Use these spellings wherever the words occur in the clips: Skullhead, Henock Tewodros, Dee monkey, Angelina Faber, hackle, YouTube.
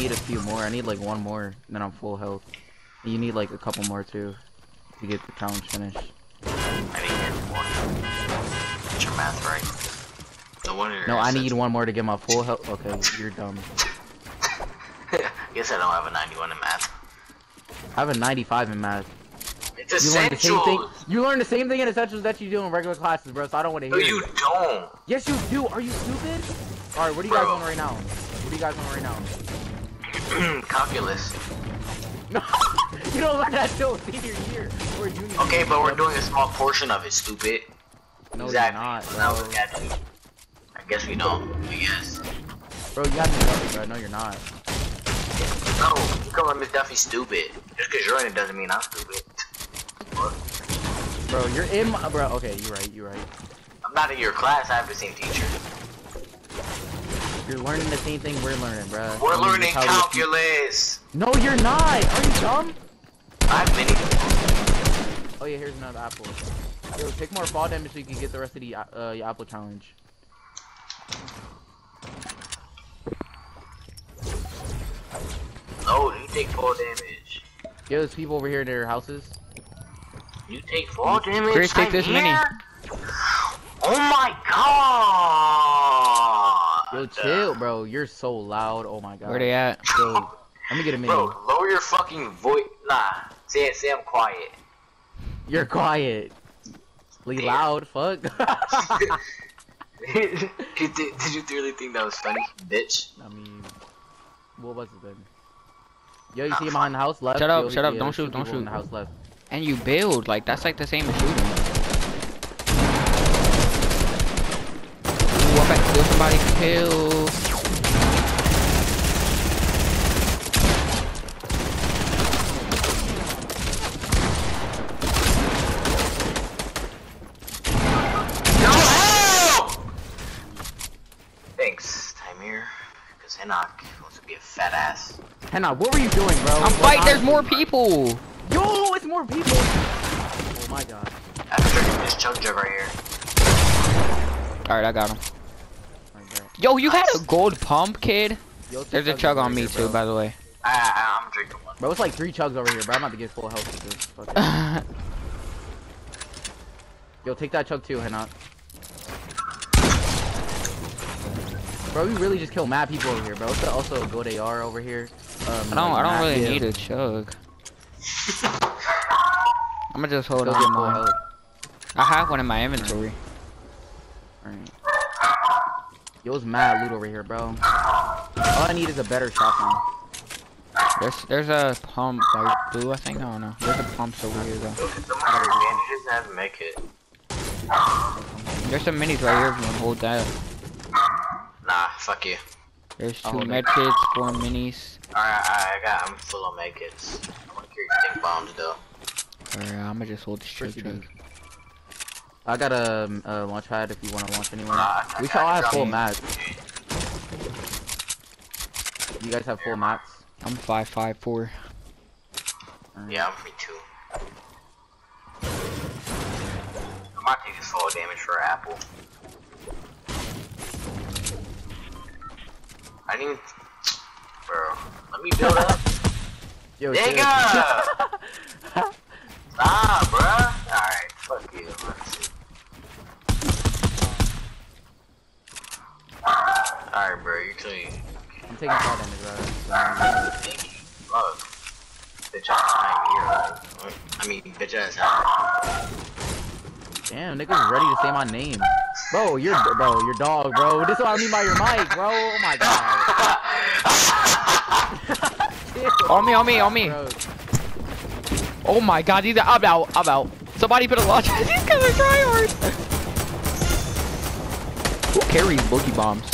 need a few more. I need like one more, and then I'm full health. You need like a couple more too to get the challenge finished. I need one. Get your math right. The one. No, I need one more to get my full health. Okay, you're dumb. Guess I don't have a 91 in math. I have a 95 in math. It's essentials. You learn the same thing in essentials that you do in regular classes, bro. So I don't want to hear. No, you don't. Yes, you do. Are you stupid? All right, what are you guys on right now? What are you guys on right now? Calculus. No, you don't learn that till senior year or junior. Okay, but we're doing a small portion of it, stupid. No, exactly. You're not, bro. I guess we don't. I guess. Bro, you gotta be right, bro. No, you're not. No, you call Miss Duffy stupid. Just because you're in it doesn't mean I'm stupid. Bro, you're in my, bro. Okay, you're right. You're right. I'm not in your class. I have the same teacher. You're learning the same thing we're learning, bro. We're learning calculus. No, you're not. Are you dumb? I have many. Oh yeah, here's another apple. Yo, take more fall damage so you can get the rest of the your apple challenge. Oh, you take fall damage. Yo, there's people over here in their houses. You take fall damage. Chris, take this mini. Oh my god! Yo, chill, bro. You're so loud. Oh my god. Where they at? Yo, let me get a mini. Bro, lower your fucking voice. Nah, say I'm quiet. You're quiet. Damn. Loud, fuck. Did you really think that was funny, bitch? I mean, what was it then? Yo, you see him behind the house left? Shut up, yo, shut up, don't shoot, don't shoot. In the house left. And you build, like, that's like the same as shooting. Ooh, I'm about to kill somebody, kill. No, help! Thanks, Timir, because Henock wants to be a fat ass. Henock, what were you doing, bro? I'm fighting, there's more people! Yo, it's more people! Oh my god. I'm freaking this chug jug right here. Alright, I got him. Okay. Yo, you had a gold pump, kid? Yo, there's a chug on me too, by the way. I'm drinking one. Bro, it's like 3 chugs over here, bro. I'm about to get full health with this. Fuck it. Yo, take that chug too, Henock. Bro, we really just kill mad people over here, bro. What's the also gold AR over here? I don't really need a chug. I'ma just hold up in my health. I have one in my inventory. Alright. Yo, it's mad loot over here, bro. All I need is a better shotgun. There's a pump like blue, I think. I don't know. There's a pump over here though. There's some minis right here if you wanna hold that. Nah, fuck you. There's 2 medkits, 4 minis. Alright, I'm full on medkits. I wanna carry stink bombs though. Alright, I'ma just hold this chug. I got a launch pad if you wanna launch anywhere. We should all have full mats. You guys have full mats? I'm 554. Yeah, I'm free too. I might take this full damage for an apple. I didn't even... Bro, let me build up. Yo, nigga! Nah, bruh. Alright, fuck you. Let's see. Alright, bro, you're clean. I'm taking fall damage, bro. Bitch ass time here. I mean, bitch ass time. Damn, nigga's ready to say my name. Bro, your dog, bro. This is what I mean by your mic, bro. Oh my god. on me. Bro. Oh my god, these are, I'm out. Somebody put a launch. These guys are tryhards. Who carries boogie bombs?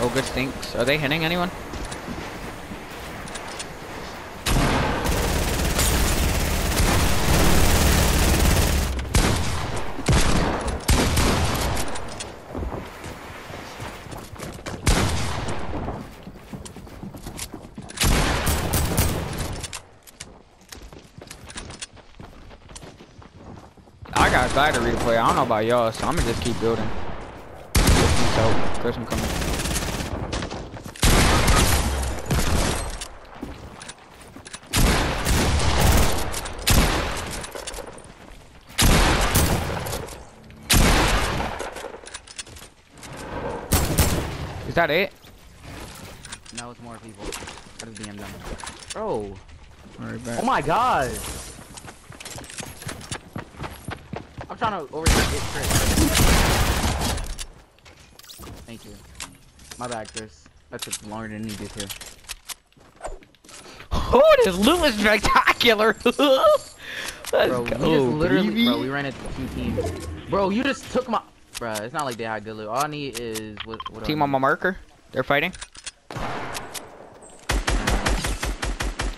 Oh, good stinks. Are they hitting anyone? I got a battery to play. I don't know about y'all, so I'm gonna just keep building. out. Person coming. Is that it? No, it's more people. That is BM done. Bro. Oh my god! I'm trying to overtake it, Chris. Thank you. My bad, Chris. That took longer than needed here. Oh, this loot is spectacular! Bro, we ran into two teams. Bro, you just took my... Bro, it's not like they had good loot. All I need is... What team on my marker. They're fighting.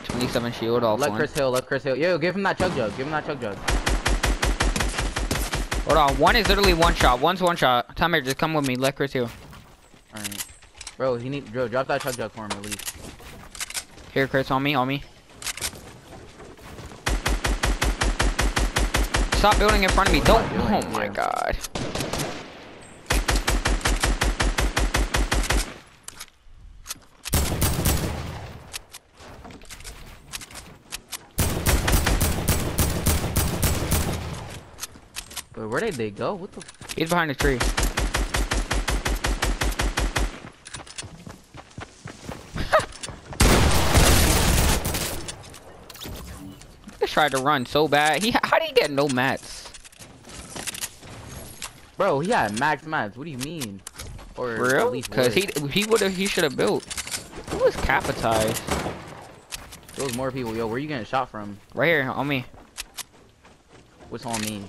27 shield all. Let Chris Hill, let Chris Hill. Yo, give him that chug jug. Give him that chug jug. Hold on, one is literally one shot. One's one shot. Time here, just come with me. Let Chris Hill. Alright. Bro, he need bro, drop that chug jug for him at least. Here, Chris, on me, on me. Stop building in front of me. Don't oh my god. Wait, where did they go? What the? He's behind a tree. He tried to run so bad. How did he get no mats? Bro, he had max mats. What do you mean? Or for real? Because he should have built. Who was capitized? Those more people. Yo, where you getting shot from? Right here on me. What's on me?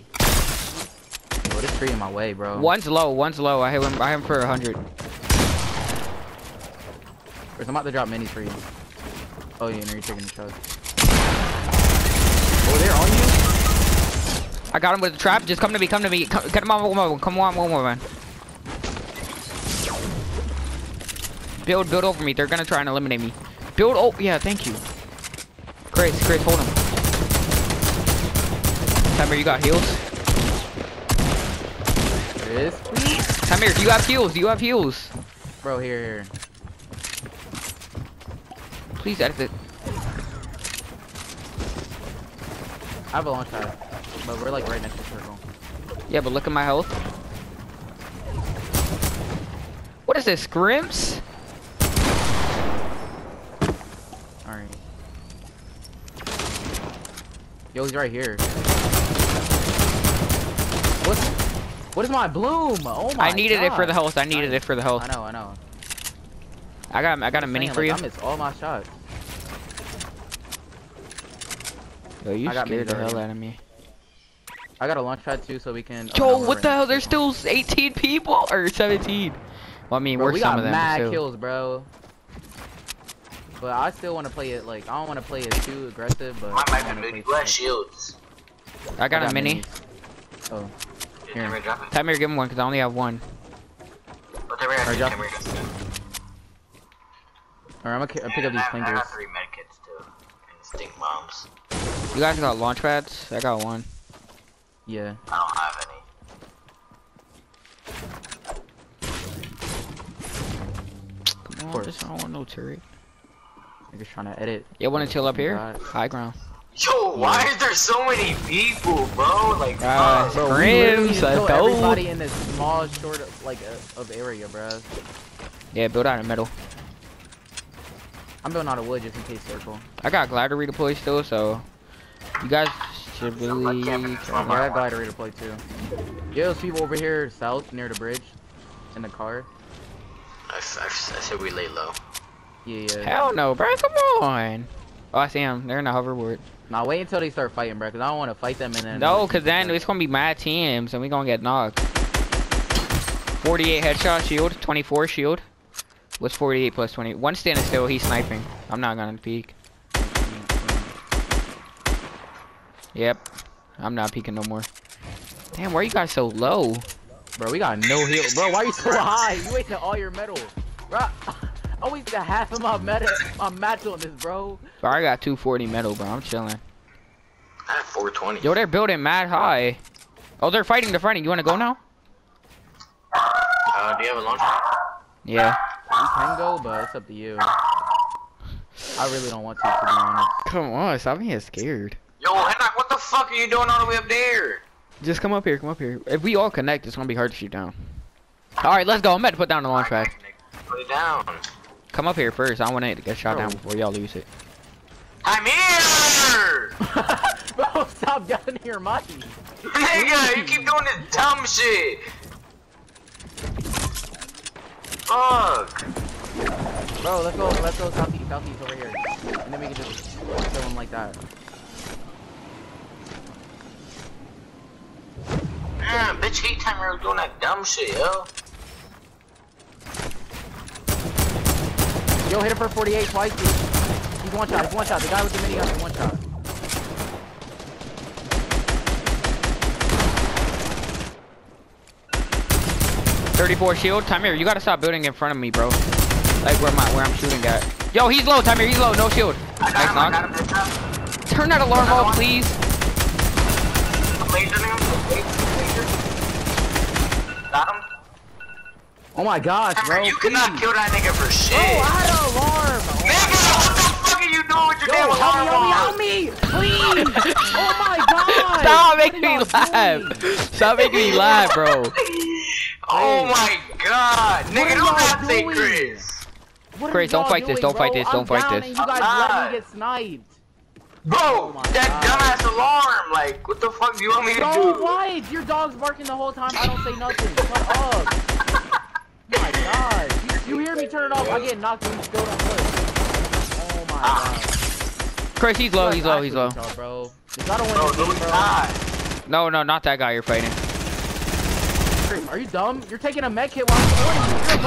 There's three in my way, bro. One's low. One's low. I hit him. I hit him for 100. I'm about to drop minis for you. Oh, yeah, no, you're taking the chug. Oh, they're on you. I got him with a trap. Just come to me. Come to me. Get him on one more. Come on, one more, man. Build, build over me. They're gonna try and eliminate me. Build. Oh, yeah. Thank you. Chris, Chris, hold him. Timer, you got heals. Come here, do you have heals? Do you have heals? Bro, here. Please edit it. I have a long shot, but we're like right next to the circle. Yeah, but look at my health. What is this, scrimps? Alright. Yo, he's right here. What? What is my bloom? Oh my! I needed God. It for the health. I needed it for the health. I know, I know. I got a mini for you. I missed all my shots. Yo, you scared the hell out of me. I got a launch pad too, so we can. Yo, oh, no, what the hell? There's still 18 people or 17. Well, I mean, bro, we're some of them. We got mad kills, bro. But I still want to play it like I don't want to play it too aggressive, but. I might be moving. Shields. I got a mini. Minis. Oh. Here. Time here, give him one because I only have one. Oh, alright, I'm gonna pick up these clinkers. I got 3 medkits too, and stink bombs. You guys got launch pads? I got one. Yeah. I don't have any. Come on, I don't want no turret. I'm just trying to edit. You want to chill up here? God. High ground. Yo, why is there so many people, bro? Like, bro, Rims, I told everybody in this small, short, of area, bro. Yeah, build out of metal. I'm building out of wood just in case circle. I got glider redeploy still, so you guys should really. Yeah, I have glider redeploy too. Yeah, those people over here south near the bridge, in the car. I said we lay low. Yeah, yeah. Hell no, bro! Come on. Oh, I see him. They're in a hoverboard. Nah, wait until they start fighting, bro, because I don't want to fight them and then... No, because then it's going to be my teams, and we're going to get knocked. 48 headshot shield, 24 shield. What's 48 plus 20? One standing still, he's sniping. I'm not going to peek. Yep. I'm not peeking no more. Damn, why are you guys so low? Bro, we got no heal. Bro, why are you so high? You wasted all your metal. Bro... I wasted half of my match on this, bro. Bro, I got 240 metal, bro. I'm chilling. I have 420. Yo, they're building mad high. Oh, they're fighting the front. You want to go now? Do you have a launch pad? Yeah. You can go, but it's up to you. I really don't want to be honest. Come on, stop being scared. Yo, Henock, what the fuck are you doing all the way up there? Just come up here, come up here. If we all connect, it's gonna be hard to shoot down. Alright, let's go. I'm about to put down the launch pad. Put it down. Come up here first. I want it to get shot down before y'all lose it. I'm here! Bro, stop getting here, Mikey. Nigga, you keep doing this dumb shit. Fuck. Bro, let's go southeast, southeast over here. And then we can just kill him like that. Damn, bitch, hate time I was doing that dumb shit, yo. Yo, hit him for 48 twice, dude. He's one shot, he's one shot. The guy with the minigun is one shot. .34 shield, Timir, you gotta stop building in front of me, bro. Like where I'm shooting at. Yo, he's low, Timir, he's low, no shield. Nice knock. Turn that alarm off, please. Got him. Oh my gosh, bro. You cannot kill that nigga for shit. Bro, I had an alarm. Nigga, what the fuck are you doing with your damn alarm? Help me, please. Oh my god. Stop making me laugh. Stop making me laugh, bro. Oh my god! What nigga, don't have to say Chris! Chris, don't fight this, don't fight this, don't fight this. You guys let me get sniped. Bro, oh that dumbass alarm! Like, what the fuck do you want me to do? Why? Your dog's barking the whole time, I don't say nothing. Shut up! My god. You hear me turn it off, I get knocked and go down first. Oh my god. Chris, he's low, he's low, he's low. Bro, no, no, not that guy you're fighting. Are you dumb? You're taking a med kit while I'm going.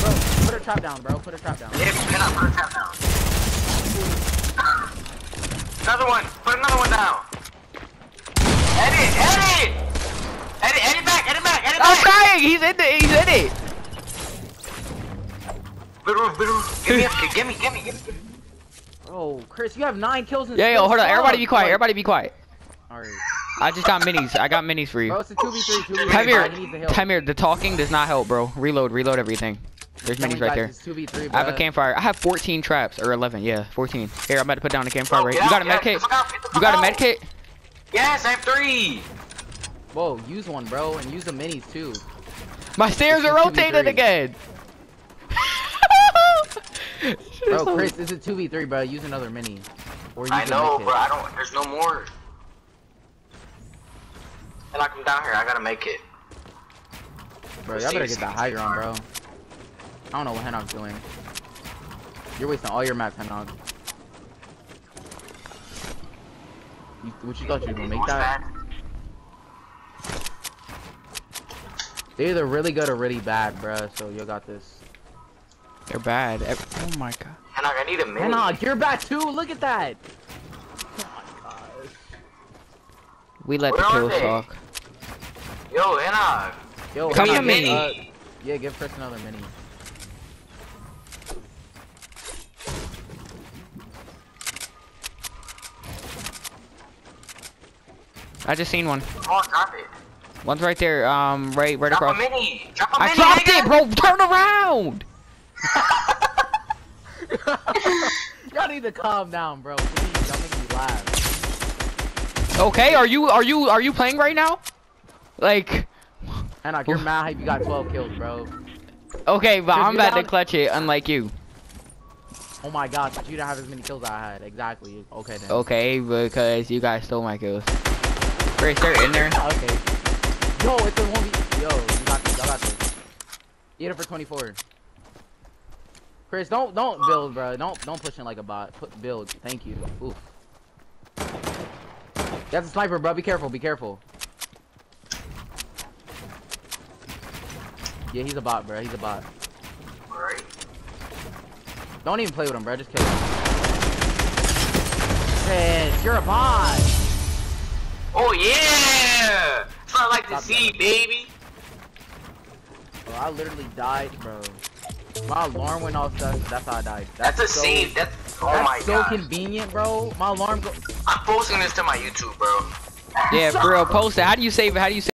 Bro, put her trap down, bro. Put her trap down. Yeah, put her trap down. Another one. Put another one down. Eddie, Eddie! Eddie, Eddie back, Eddie back, Eddie back! I'm dying! He's in it, he's in it! Give me. Oh, Chris, you have 9 kills in the yo, hold on. Everybody be quiet, everybody be quiet. Alright. I just got minis. I got minis for you. Bro, it's a 2v3. Timir, the talking does not help, bro. Reload, reload everything. There's minis right there. 2v3, I have a campfire. I have 14 traps, or 11, yeah, 14. Here, I'm about to put down the campfire right here. You got a med kit? You got a med kit? Yes, I have 3. Whoa, use one, bro, and use the minis too. My stairs are rotated again. Bro, Chris, this is 2v3, bro. Use another mini. Or use I know, bro. I don't. There's no more. Knock him down here. I gotta make it. Bro, y'all better get that high ground, bro. I don't know what Henock's doing. You're wasting all your maps, Henock. What you thought you were gonna make that? They're either really good or really bad, bro. So you got this. They're bad. Oh my god. Henock, I need a minute. Henock, you're bad too. Look at that. We let the kills talk. Yo, Henock. Yo, come on, mini. Yeah, give Chris another mini. I just seen one. Oh, drop it. One's right there. Right drop across. Drop a mini. Drop a mini. I dropped it, bro. Turn around. Y'all need to calm down, bro. Please, y'all make me laugh. Okay, are you playing right now? Like, Henock, you're mad if you got 12 kills, bro. Okay, but I'm about to clutch it, unlike you. Oh my gosh, but you don't have as many kills as I had. Exactly. Okay then. Okay, because you guys stole my kills. Great, they're in there. Okay. Yo, it's a 1v. Yo, you got this. I got this. Eat it for 24. Chris, don't build, bro. Don't push in like a bot. Put build. Thank you. Oof. That's a sniper, bro. Be careful. Be careful. Yeah, he's a bot, bro. He's a bot. All right. Don't even play with him, bro. Just kill him. Chris, you're a bot. Oh yeah. That's what I like to see, baby. Bro, I literally died, bro. My alarm went off. That's how I died. That's a save. That's so convenient, bro. My alarm go. I'm posting this to my YouTube, bro. Yeah, bro, post it. How do you save it? How do you save